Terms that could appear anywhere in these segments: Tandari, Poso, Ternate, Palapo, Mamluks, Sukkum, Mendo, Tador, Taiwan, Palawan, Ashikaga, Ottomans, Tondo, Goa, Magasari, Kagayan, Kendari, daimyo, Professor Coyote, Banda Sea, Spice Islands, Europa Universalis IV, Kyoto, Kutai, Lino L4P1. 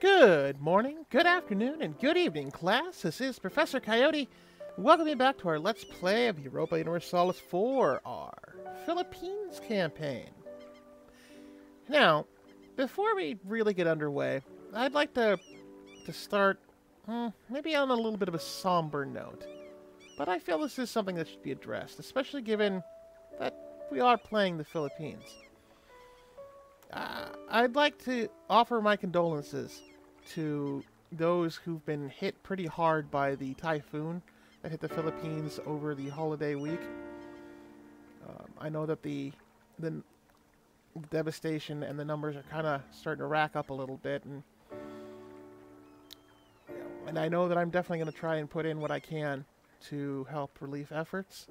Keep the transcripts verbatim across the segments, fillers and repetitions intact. Good morning, good afternoon, and good evening, class. This is Professor Coyote. Welcome you back to our Let's Play of Europa Universalis four, our Philippines campaign. Now, before we really get underway, I'd like to, to start hmm, maybe on a little bit of a somber note. But I feel this is something that should be addressed, especially given that we are playing the Philippines. Uh, I'd like to offer my condolences to those who've been hit pretty hard by the typhoon that hit the Philippines over the holiday week. Um, I know that the, the devastation and the numbers are kind of starting to rack up a little bit, and, you know, and I know that I'm definitely going to try and put in what I can to help relief efforts.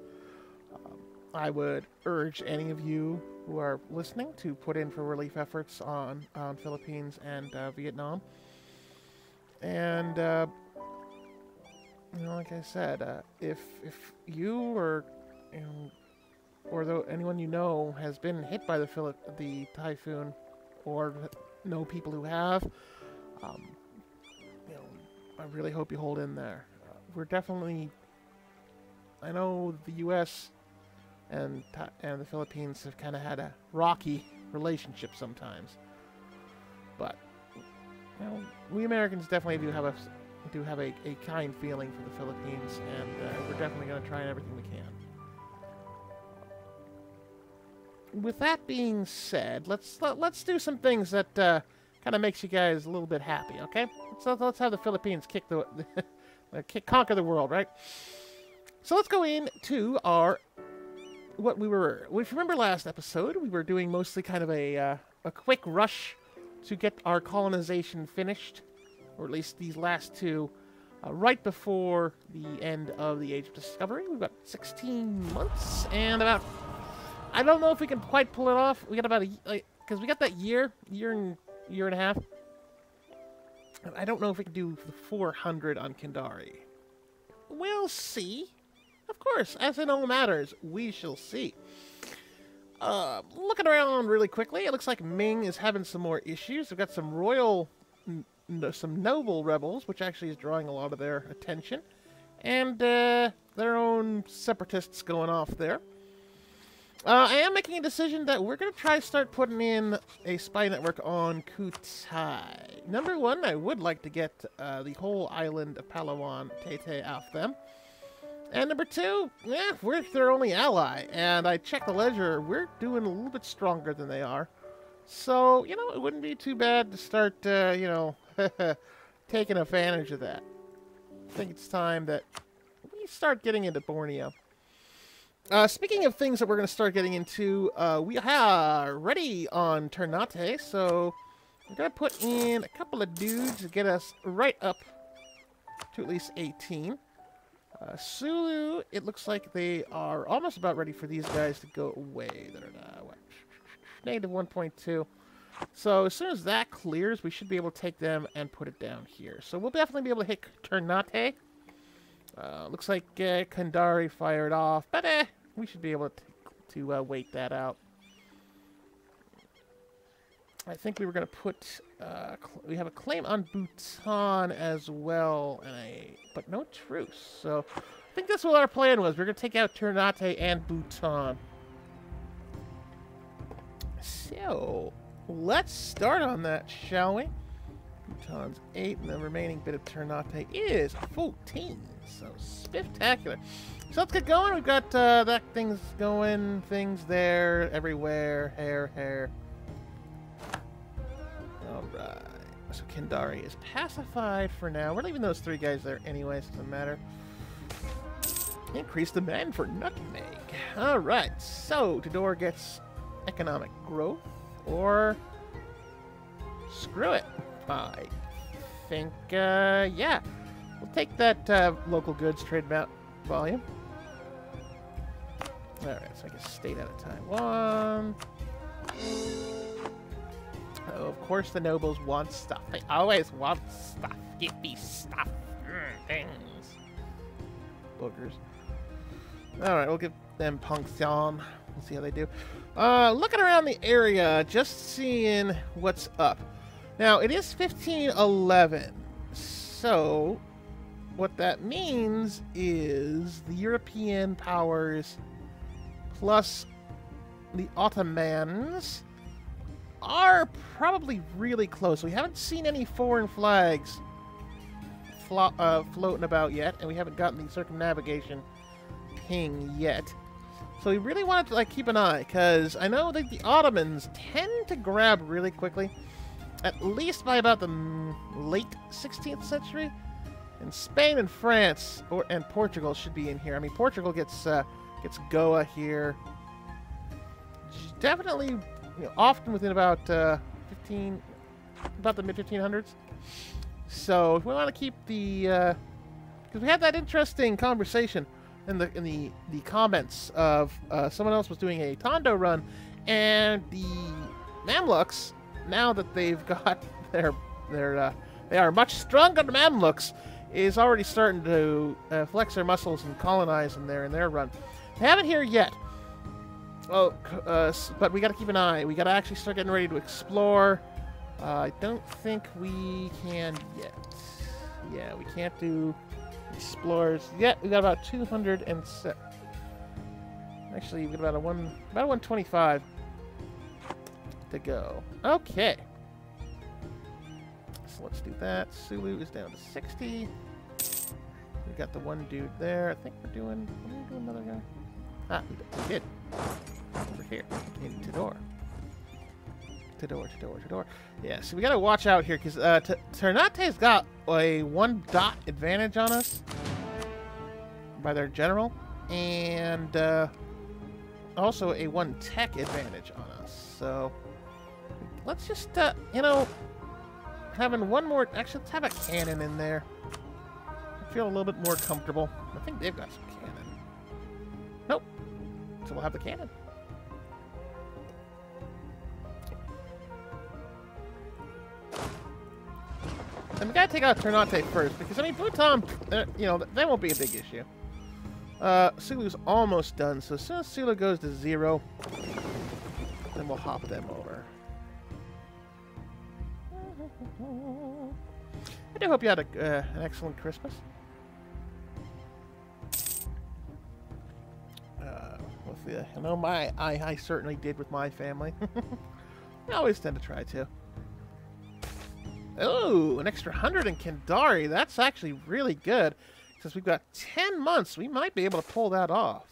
Um, I would urge any of you who are listening to put in for relief efforts on, on Philippines and uh, Vietnam. And, uh, you know, like I said, uh, if if you or you know, or though anyone you know has been hit by the Philip the typhoon, or know people who have, um, you know, I really hope you hold in there. Uh, we're definitely, I know the U S and and the Philippines have kind of had a rocky relationship sometimes, but you know, we Americans definitely do have a do have a, a kind feeling for the Philippines, and uh, we're definitely going to try everything we can. With that being said, let's let, let's do some things that uh, kind of makes you guys a little bit happy, okay? So let's, let's have the Philippines kick the kick conquer the world, right? So let's go into our what we were. If you remember last episode, we were doing mostly kind of a uh, a quick rush to get our colonization finished, or at least these last two, uh, right before the end of the Age of Discovery. We've got sixteen months, and about, I don't know if we can quite pull it off. We got about a, like, because we got that year, year and, year and a half. And I don't know if we can do the four hundred on Kendari. We'll see. Of course, as in all matters, we shall see. Uh, looking around really quickly, it looks like Ming is having some more issues. We've got some royal... some noble rebels, which actually is drawing a lot of their attention, and uh, their own separatists going off there. Uh, I am making a decision that we're going to try to start putting in a spy network on Kutai. Number one, I would like to get uh, the whole island of Palawan Tete off them. And number two, yeah, we're their only ally, and I checked the ledger, we're doing a little bit stronger than they are. So, you know, it wouldn't be too bad to start, uh, you know, taking advantage of that. I think it's time that we start getting into Borneo. Uh, speaking of things that we're going to start getting into, uh, we are ready on Ternate, so we're going to put in a couple of dudes to get us right up to at least eighteen. Uh, Sulu, it looks like they are almost about ready for these guys to go away. They're not away. Negative one point two. So as soon as that clears, we should be able to take them and put it down here. So we'll definitely be able to hit Ternate. Uh, looks like uh, Kendari fired off, but eh, we should be able to, to uh, wait that out. I think we were going to put... Uh, we have a claim on Buton as well, and I, but no truce. So I think that's what our plan was. We're going to take out Ternate and Buton. So, let's start on that, shall we? Buton's eight, and the remaining bit of Ternate is fourteen. So, spectacular. So, let's get going. We've got uh, that thing's going, things there, everywhere, hair, hair. Alright. So, Kendari is pacified for now. We're leaving those three guys there anyway, so it doesn't matter. Increase demand for Nutmeg. Alright. So, Tador gets... economic growth, or screw it. I think, uh, yeah, we'll take that uh, local goods trade amount volume. All right, so I can state out of Taiwan. Oh, of course, the nobles want stuff. They always want stuff. Give me stuff. Mm, things. Boogers. All right, we'll give them punction. We'll see how they do. Uh, looking around the area, just seeing what's up. Now, it is fifteen eleven, so what that means is the European powers plus the Ottomans are probably really close. We haven't seen any foreign flags flo uh, floating about yet, and we haven't gotten the circumnavigation ping yet. So we really want to like keep an eye, because I know that the Ottomans tend to grab really quickly, at least by about the late sixteenth century. And Spain and France, or and Portugal should be in here. I mean, Portugal gets uh, gets Goa here. Definitely, you know, often within about uh, fifteen, about the mid fifteen hundreds. So if we want to keep the, because uh, we had that interesting conversation in the in the the comments of uh, someone else was doing a Tondo run, and the Mamluks, now that they've got their, their uh, they are much stronger than Mamluks, is already starting to uh, flex their muscles and colonize in their, in their run. They haven't here yet. Oh, uh, but we got to keep an eye. We got to actually start getting ready to explore. Uh, I don't think we can yet. Yeah, we can't do explorers yet. We got about two hundred and seven. Actually, we got about a one, about a one twenty-five. To go. Okay. So let's do that. Sulu is down to sixty. We got the one dude there. I think we're doing. Did we do another guy? Ah, we did. Over here in Tador. Tador, Tador, Tador. Yeah. So we gotta watch out here, because uh, Ternate's got a one dot advantage on us by their general, and uh, also a one tech advantage on us. So. Let's just, uh, you know, having one more... Actually, let's have a cannon in there. I feel a little bit more comfortable. I think they've got some cannon. Nope. So we'll have the cannon. And we gotta take out Ternate first, because, I mean, Buton, you know, that won't be a big issue. Uh, Sulu's almost done, so as soon as Sulu goes to zero, then we'll hop them over. I do hope you had a, uh, an excellent Christmas. Uh, with the, I know my I, I certainly did with my family. I always tend to try to. Oh, an extra hundred in Kendari. That's actually really good. Since we've got ten months, we might be able to pull that off.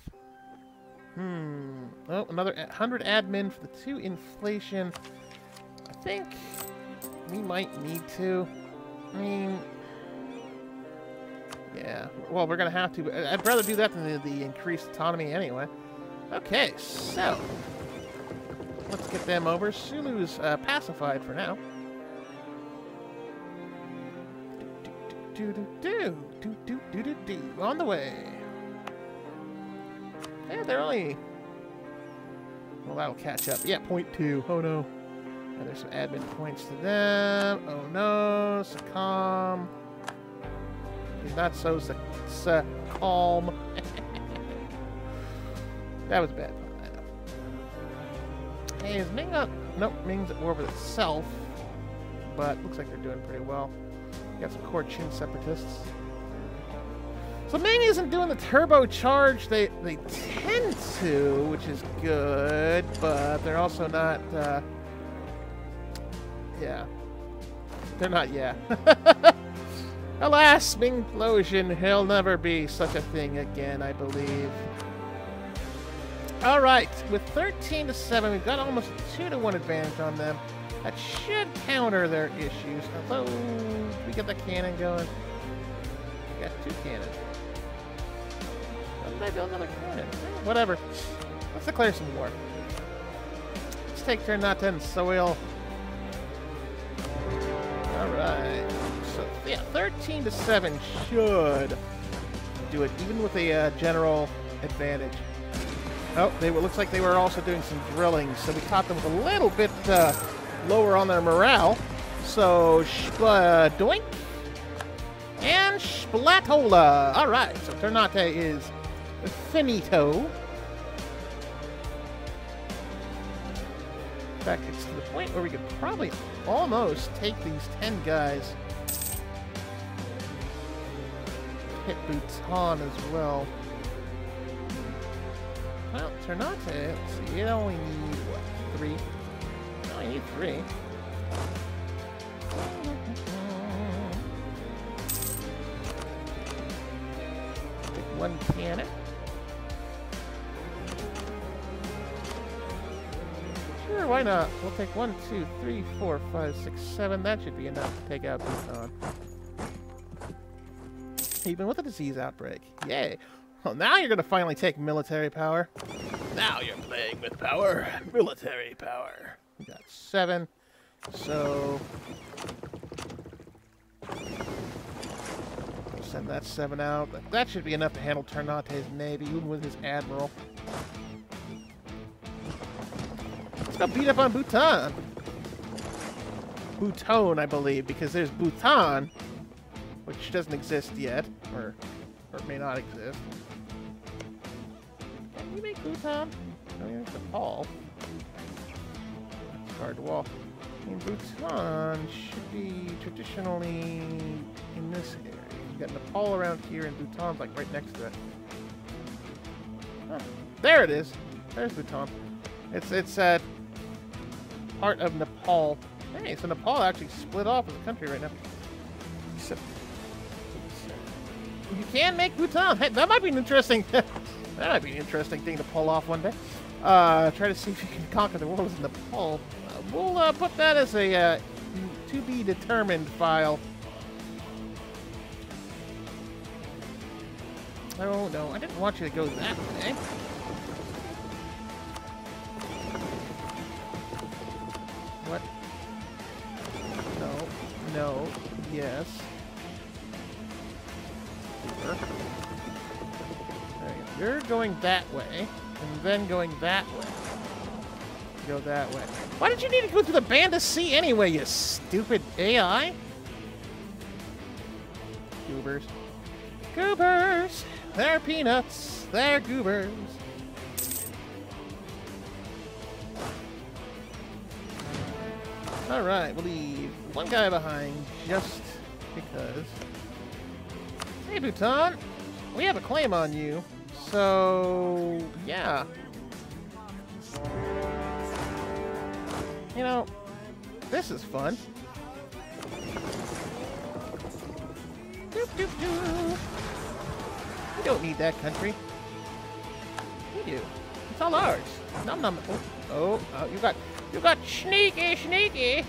Hmm. Oh, another hundred admin for the two inflation. I think we might need to. I mean, yeah, well, we're going to have to. I'd rather do that than the, the increased autonomy anyway. Okay, so let's get them over. Sulu's uh, pacified for now. Do, do, do, do, do, do, do, do, do, do. On the way. Yeah, they're only... Well, that'll catch up. Yeah, point two. Oh, no. And there's some admin points to them. Oh no, Sukkum. He's not so Sukkum. That was bad. I know. Hey, is Ming up? Nope, Ming's at war with itself. But looks like they're doing pretty well. We got some core Chin separatists. So Ming isn't doing the turbo charge they they tend to, which is good. But they're also not. Uh, Yeah. They're not, yeah. Alas, Mingplosion, he'll never be such a thing again, I believe. Alright, with thirteen to seven, we've got almost a two to one advantage on them. That should counter their issues. Although, we get the cannon going. We got two cannons. Why did I build another cannon? Whatever. Let's declare some war. Let's take Ternate and soil. Alright, so yeah, thirteen to seven should do it, even with a uh, general advantage. Oh, they were, looks like they were also doing some drilling, so we caught them with a little bit uh, lower on their morale. So, uh, doink, and splatola. Alright, so Ternate is finito. In fact, it's to the point where we could probably almost take these ten guys. Hit Buton as well. Well, Ternate, let's see, it only needs, what, three? It only needs three. Take one cannon. Sure, why not? We'll take one, two, three, four, five, six, seven. That should be enough to take out Buton. Even with a disease outbreak. Yay! Well, now you're gonna finally take military power. Now you're playing with power. Military power. We got seven. So we'll send that seven out. But that should be enough to handle Ternate's navy, even with his admiral. Let's go beat up on Buton. Buton, I believe, because there's Buton, which doesn't exist yet, or or may not exist. Can we make Buton? I mean, it's a Paul. It's hard to wall. I mean, Buton should be traditionally in this area. You've got Nepal around here, and Buton's like right next to it. Oh, there it is. There's Buton. It's it's uh, part of Nepal. Hey, so Nepal actually split off as a country right now. Except you can make Buton. Hey, that might be an interesting. that might be an interesting thing to pull off one day. Uh, try to see if you can conquer the world as Nepal. Uh, we'll uh, put that as a uh, to be determined file. Oh no, I didn't want you to go that way. What? No. No. Yes. You're going that way, and then going that way. Go that way. Why did you need to go to the Banda Sea anyway, you stupid A I? Goobers. Goobers! They're peanuts. They're goobers. Alright, we'll leave one guy behind just because. Hey, Buton! We have a claim on you. So, yeah. You know, this is fun. Doop, doop, doop. We don't need that country. We do. It's all ours. Nom nom. Oh, oh, oh, you got, you got sneaky, sneaky.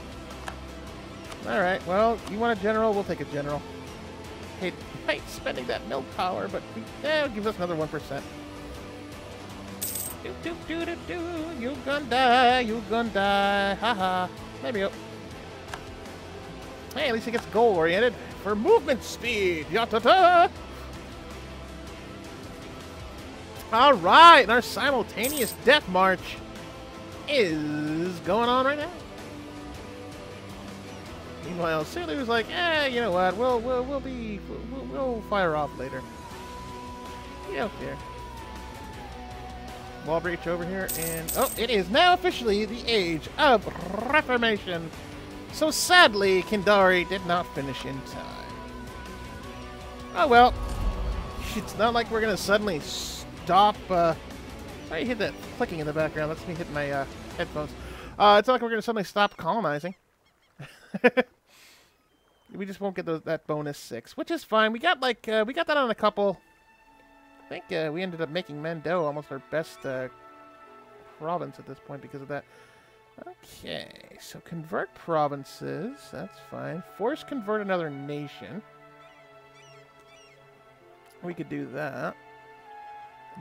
All right. Well, you want a general? We'll take a general. Hate, hate spending that mill power, but eh, it gives us another one percent. Do do do do do. You gonna die? You gonna die? Haha. Maybe. -ha. Hey, at least it gets goal oriented for movement speed. Yata ta. All right, and our simultaneous death march is going on right now. Meanwhile, Sulu was like, eh, you know what? We'll we'll we'll be we'll, we'll fire off later. We don't care. Wall breach over here, and oh, it is now officially the Age of Reformation. So sadly, Kendari did not finish in time. Oh well, it's not like we're gonna suddenly stop. Uh, I hit that clicking in the background. That's me hitting my uh, headphones. Uh, it's not like we're gonna suddenly stop colonizing. We just won't get those, that bonus six, which is fine. We got like uh, we got that on a couple. I think uh, we ended up making Mendo almost our best uh, province at this point because of that. Okay, so convert provinces. That's fine. Force convert another nation. We could do that.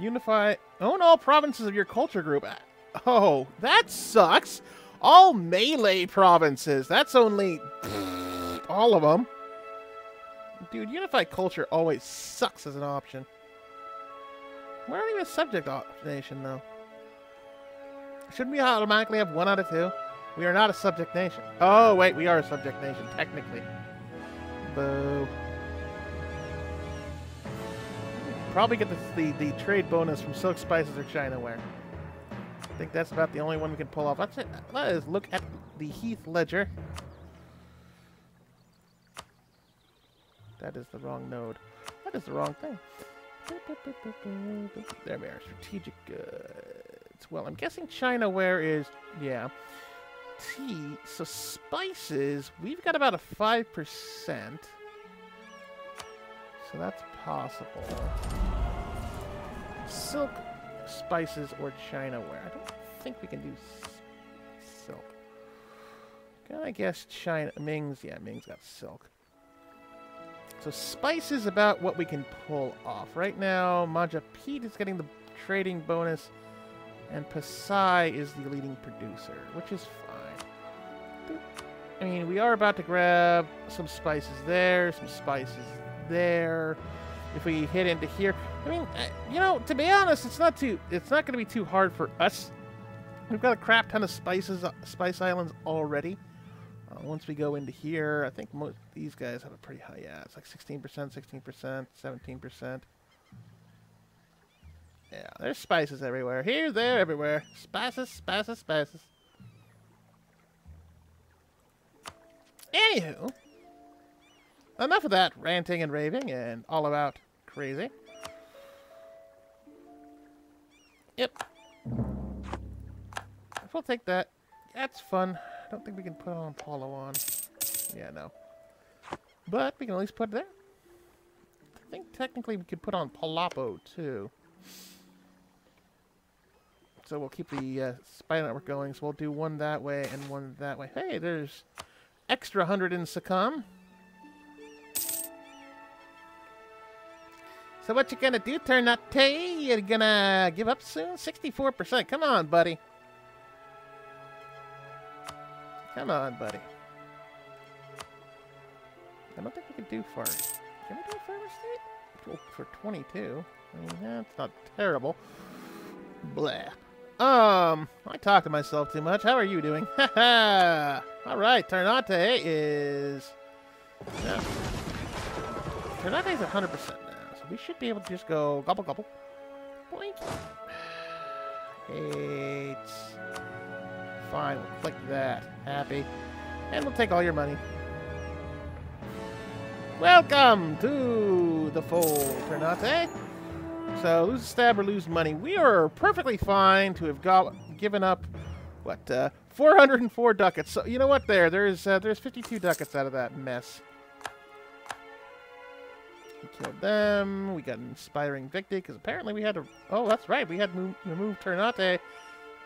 Unify. Own all provinces of your culture group. Oh, that sucks. All melee provinces. That's only all of them. Dude, unified culture always sucks as an option. We're not even a subject nation, though. Shouldn't we automatically have one out of two? We are not a subject nation. Oh, wait, we are a subject nation, technically. Boo. Probably get the, the, the trade bonus from silk spices or Chinaware. I think that's about the only one we can pull off. That's it. Let us look at the Heath Ledger. That is the wrong node. That is the wrong thing. There we are. Strategic goods. Well, I'm guessing Chinaware is... yeah. Tea. So spices, we've got about a five percent. So that's possible. Silk, spices, or Chinaware. I don't think we can do silk. Gotta guess China... Ming's, yeah, Ming's got silk. So spice is about what we can pull off. Right now, Majapahit is getting the trading bonus, and Pasai is the leading producer, which is fine. I mean, we are about to grab some spices there, some spices there. If we hit into here, I mean, you know, to be honest, it's not too, it's not going to be too hard for us. We've got a crap ton of spices, Spice Islands already. Uh, once we go into here, I think most these guys have a pretty high, yeah, it's like sixteen percent, sixteen percent, seventeen percent. Yeah, there's spices everywhere. Here, there, everywhere. Spices, spices, spices. Anywho, enough of that ranting and raving and all about crazy. Yep. If we'll take that, that's fun. I don't think we can put on Palawan. Yeah, no. But we can at least put it there. I think technically we could put on Palapo, too. So we'll keep the uh, spy network going. So we'll do one that way and one that way. Hey, there's extra one hundred in Sukkum. So what you gonna do, Ternate? You're gonna give up soon? sixty-four percent. Come on, buddy. Come on, buddy. I don't think we can do farm. Can we do a farm estate? Oh, for twenty-two. I mean, that's not terrible. Bleh. Um, I talk to myself too much. How are you doing? Ha ha! Alright, Ternate is... no. Ternate is one hundred percent now, so we should be able to just go gobble gobble. Boink. Hates... fine, we'll click that. Happy. And we'll take all your money. Welcome to the fold, Ternate. So, lose a stab or lose money. We are perfectly fine to have got, given up, what, uh, four hundred four ducats. So, you know what, there, there's, uh, there's fifty-two ducats out of that mess. We killed them. We got an inspiring victory, because apparently we had to, oh, that's right, we had to remove Ternate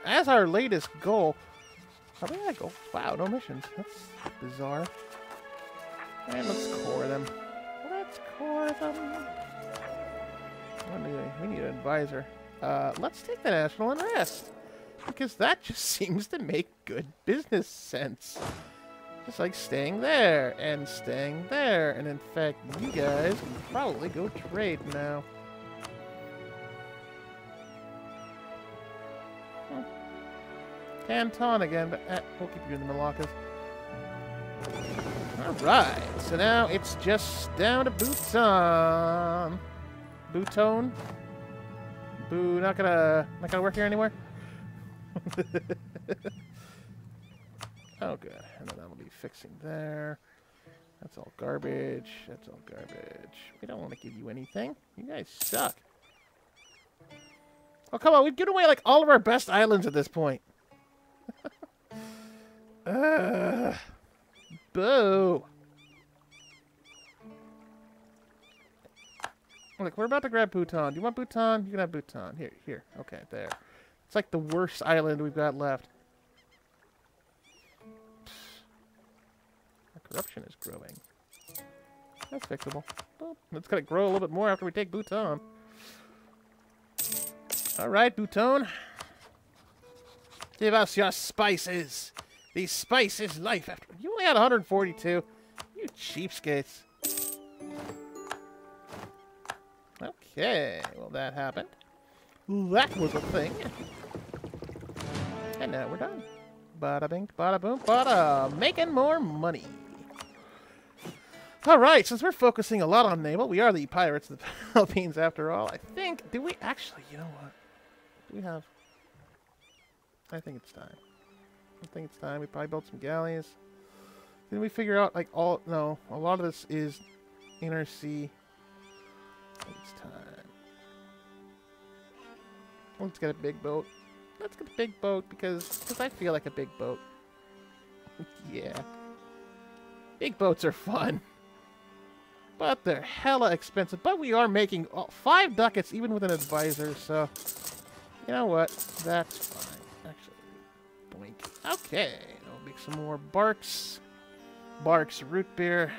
as our latest goal. How did I go? Wow, no missions. That's bizarre. And let's core them. Let's core them. We need an advisor. Uh, let's take the national unrest, because that just seems to make good business sense. Just like staying there and staying there. And in fact, you guys can probably go trade now. Canton again, but uh, we'll keep you in the Malaccas. Alright, so now it's just down to Buton. Buton? Boo, not gonna, not gonna work here anywhere? Oh, good. And then that'll be fixing there. That's all garbage. That's all garbage. We don't want to give you anything. You guys suck. Oh, come on. We've given away, like, all of our best islands at this point. Uh, boo. Look, we're about to grab Buton. Do you want Buton? You can have Buton. Here, here. Okay, there. It's like the worst island we've got left. Our corruption is growing. That's fixable. Well, it's going to grow a little bit more after we take Buton. Alright, Buton. Give us your spices. These spices life after... you only had one hundred forty-two. You cheapskates. Okay. Well, that happened. That was a thing. And now we're done. Bada-bing, bada-boom, bada. Making more money. Alright, since we're focusing a lot on naval, we are the pirates of the Philippines after all. I think... do we actually... you know what? Do we have... I think it's time. I think it's time. We probably built some galleys. Then we figure out, like, all... no, a lot of this is Inner Sea. It's time. Let's get a big boat. Let's get a big boat because because I feel like a big boat. Yeah. Big boats are fun. But they're hella expensive. But we are making oh, five ducats even with an advisor, so... You know what? That's fine. Actually, boink. Okay. I'll make some more barks. Barks, root beer.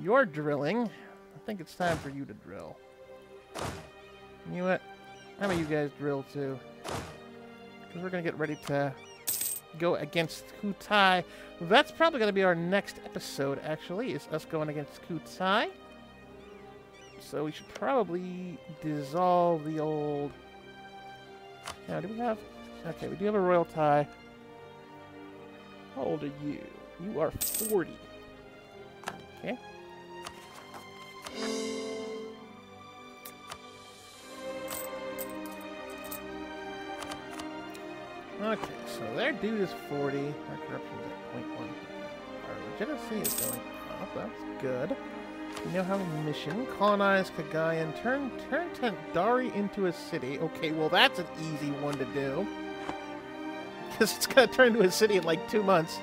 You're drilling. I think it's time for you to drill. You know what? How about you guys drill too? Because we're going to get ready to go against Kutai. That's probably going to be our next episode, actually, is us going against Kutai. So we should probably dissolve the old... Now, do we have... Okay, we do have a royal tie. How old are you? You are forty. Okay. Okay, so their dude is forty. Our corruption is at zero point one. Our legitimacy is going up. That's good. We now have a mission. Colonize Kagayan. Turn turn Tandari into a city. Okay, well that's an easy one to do. Because it's going to turn into a city in like two months.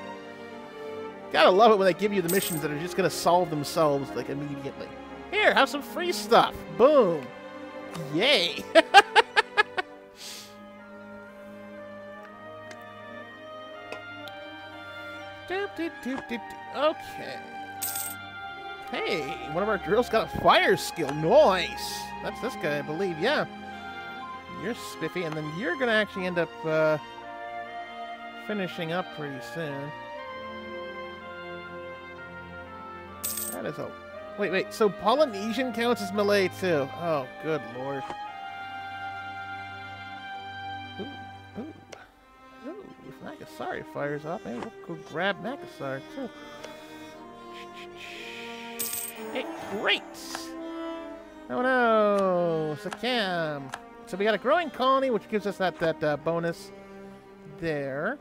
Gotta love it when they give you the missions that are just going to solve themselves like immediately. Here, have some free stuff. Boom. Yay. Okay. Hey, one of our drills got a fire skill. Nice. That's this guy, I believe. Yeah. You're spiffy, and then you're going to actually end up uh, finishing up pretty soon. That is a... Wait, wait. So Polynesian counts as Malay, too. Oh, good lord. Ooh, ooh. Ooh, if Magasari fires off, maybe we'll go grab Magasari, too. Hey, great! Oh no! Sukkum! So we got a growing colony, which gives us that, that uh, bonus there.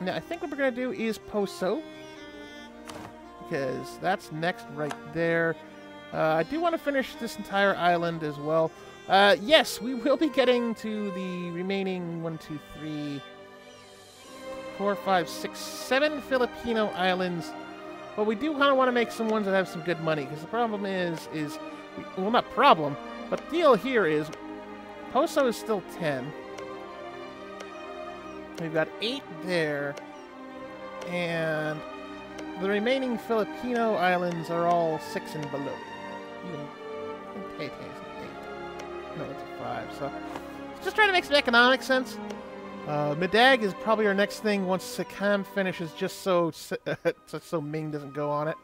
Now, I think what we're going to do is Poso. Because that's next right there. Uh, I do want to finish this entire island as well. Uh, yes, we will be getting to the remaining one, two, three, four, five, six, seven Filipino islands. But we do kind of want to make some ones that have some good money, because the problem is, is, well, not problem, but the deal here is, Poso is still ten. We've got eight there, and the remaining Filipino islands are all six and below. Even eight, eight, eight. No, it's a five. So just trying to make some economic sense. Uh, Midag is probably our next thing once Sukkum finishes, just so just so Ming doesn't go on it.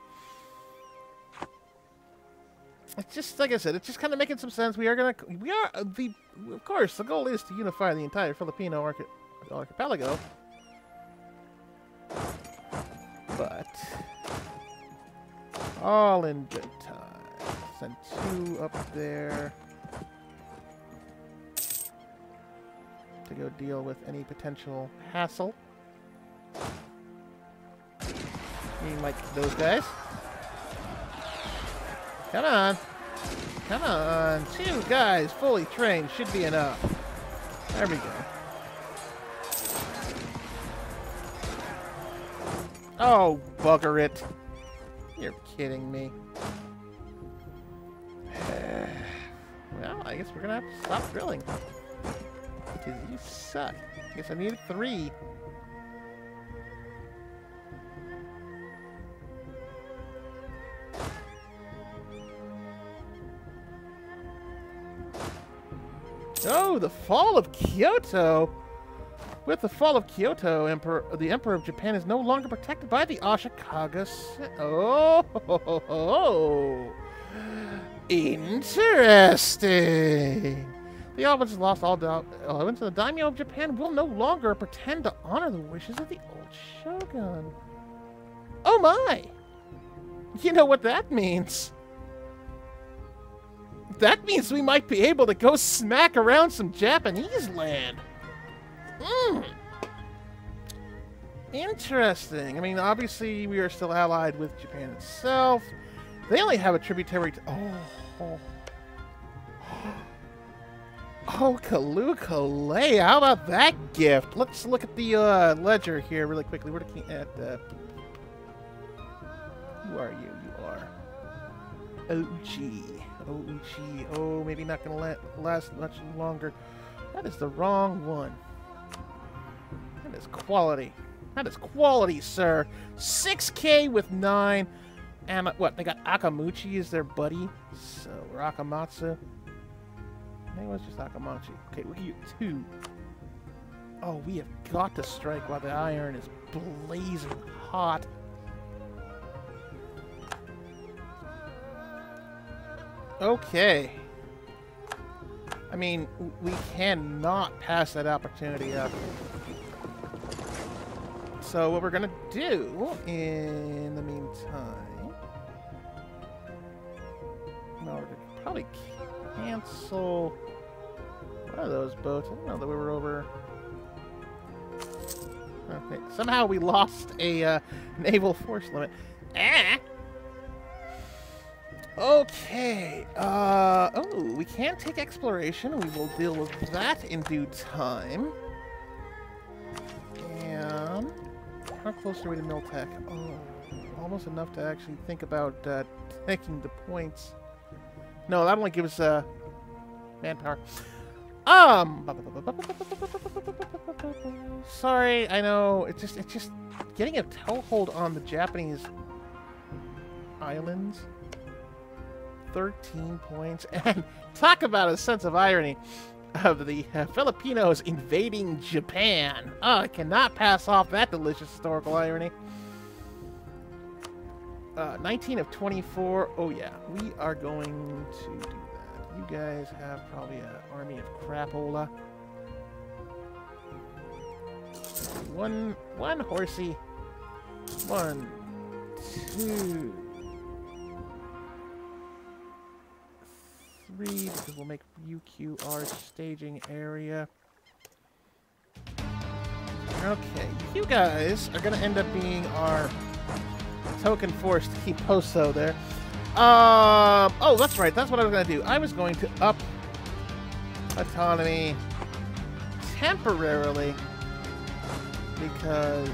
It's just like I said, it's just kind of making some sense. We are gonna, we are the, of course, the goal is to unify the entire Filipino archi archipelago. But all in good time. Send two up there to go deal with any potential hassle. Meaning like those guys. Come on. Come on. Two guys fully trained should be enough. There we go. Oh, bugger it. You're kidding me. Well, I guess we're gonna have to stop drilling. Because you suck. I guess I needed three. Oh, the fall of Kyoto! With the fall of Kyoto, Emperor, the Emperor of Japan is no longer protected by the Ashikaga. Oh, ho, ho, ho. Interesting. The Ottomans lost all doubt. Ottomans and the daimyo of Japan will no longer pretend to honor the wishes of the old shogun. Oh my! You know what that means? That means we might be able to go smack around some Japanese land. Mm. Interesting. I mean, obviously, we are still allied with Japan itself. They only have a tributary to... Oh. Oh, oh Kalukalei. How about that gift? Let's look at the uh, ledger here really quickly. We're looking at... Uh... Who are you? You are... O G. O G. Oh, maybe not going to last much longer. That is the wrong one. That is quality. That is quality, sir. six K with nine. And what? They got Akamuchi as their buddy. So, or Akamatsu. Maybe it was just Akamatsu. Okay, we get two. Oh, we have got to strike while the iron is blazing hot. Okay. I mean, we cannot pass that opportunity up. So what we're gonna do in the meantime, no, we're gonna probably cancel one of those boats. I don't know that we were over. Okay, somehow we lost a uh, naval force limit. Ah. Okay. Uh, oh, we can take exploration. We will deal with that in due time. And how close are we to Miltech? Oh, almost enough to actually think about uh, taking the points. No, that only gives uh, manpower. Um, sorry, I know it's just it's just getting a toehold on the Japanese islands. Thirteen points, and talk about a sense of irony of the uh, Filipinos invading Japan. Oh, I cannot pass off that delicious historical irony. Uh, nineteen of twenty-four. Oh, yeah. We are going to do that. You guys have probably an army of crapola. One, one horsey. One, two, three, because we'll make U Q our staging area. Okay, you guys are going to end up being our token force to keep Poso there. Um, oh, that's right. That's what I was going to do. I was going to up autonomy temporarily because...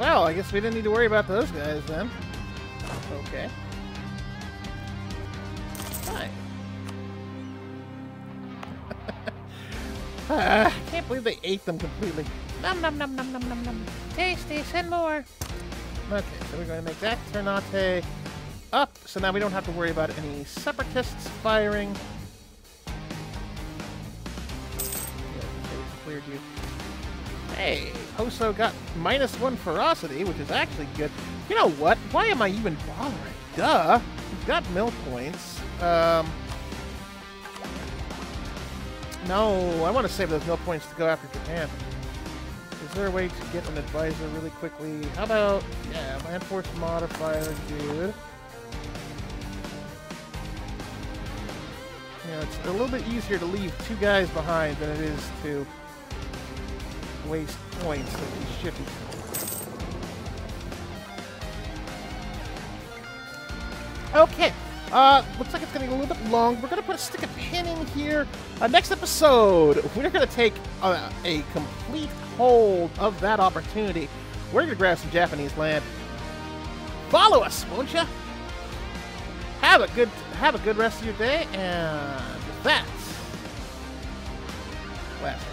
Well, I guess we didn't need to worry about those guys then. Okay. I uh, can't believe they ate them completely. Nom nom nom nom nom nom nom. Tasty, send more. Okay, so we're going to make that Ternate up. So now we don't have to worry about any separatists firing. Yeah, they cleared you. Hey, Poso got minus one ferocity, which is actually good. You know what? Why am I even bothering? Duh. We've got mill points. Um... No, I want to save those mill points to go after Japan. Is there a way to get an advisor really quickly? How about, yeah, land force modifier, dude. You know, it's a little bit easier to leave two guys behind than it is to waste points that we shouldn't. Okay. Uh, looks like it's going to be a little bit long. We're going to put stick a pin in here. Uh, next episode, we're going to take uh, a complete hold of that opportunity. We're going to grab some Japanese land. Follow us, won't you? Have a good, have a good rest of your day, and with that, last